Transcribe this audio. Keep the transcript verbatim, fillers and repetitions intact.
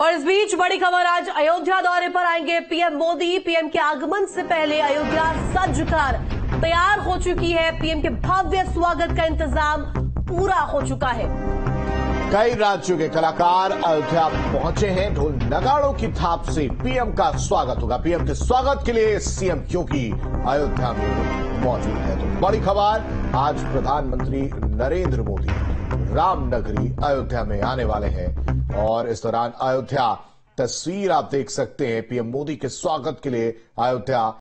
और इस बीच बड़ी खबर, आज अयोध्या दौरे पर आएंगे पीएम मोदी। पीएम के आगमन से पहले अयोध्या सजकर तैयार हो चुकी है। पीएम के भव्य स्वागत का इंतजाम पूरा हो चुका है। कई राज्यों के कलाकार अयोध्या पहुंचे हैं। ढोल नगाड़ों की थाप से पीएम का स्वागत होगा। पीएम के स्वागत के लिए सीएम क्योंकि अयोध्या में मौजूद है। तो बड़ी खबर, आज प्रधानमंत्री नरेंद्र मोदी रामनगरी अयोध्या में आने वाले हैं और इस दौरान अयोध्या तस्वीर आप देख सकते हैं। पीएम मोदी के स्वागत के लिए अयोध्या